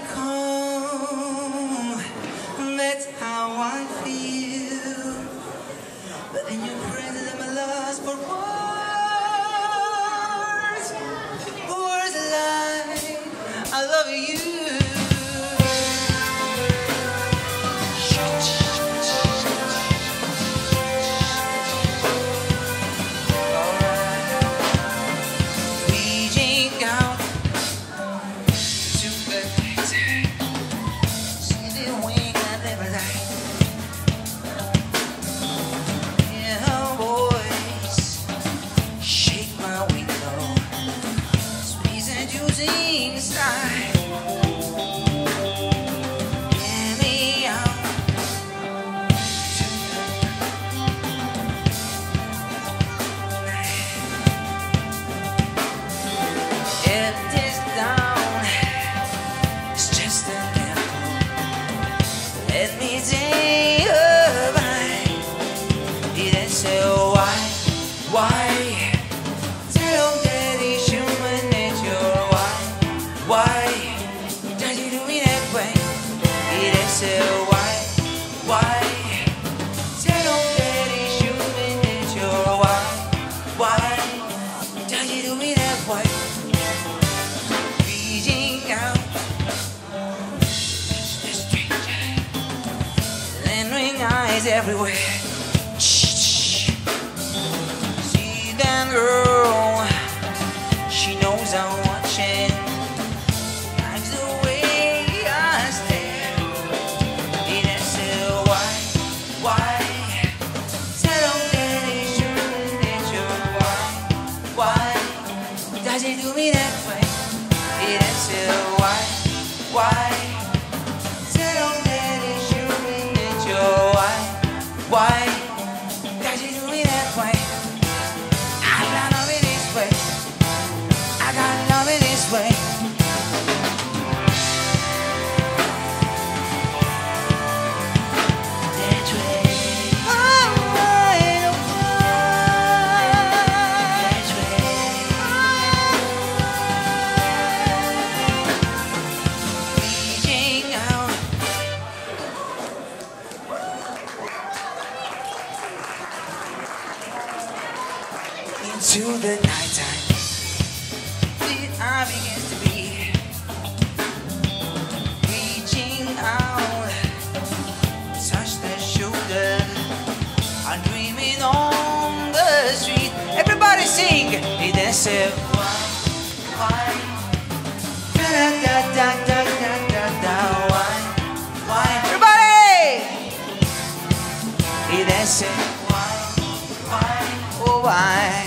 magic home. That's how I feel. But in your presence I'm a loss for words. Words like I love you. Everywhere. See that girl, she knows I'm watching. Likes the way I stare. And I say, why? Tell them that it's your nature. Why does it do me that way? And I say, why? Why does it do me that way? I got love it this way. I got love it this way. That way. Oh, why? That way. Reaching out. To the night time, it all begins to be reaching out, touch the shoulder. I'm dreaming on the street. Everybody sing, they dance it. Why? Da da da da da da da. Why? Everybody, they dance it. Why? Oh why?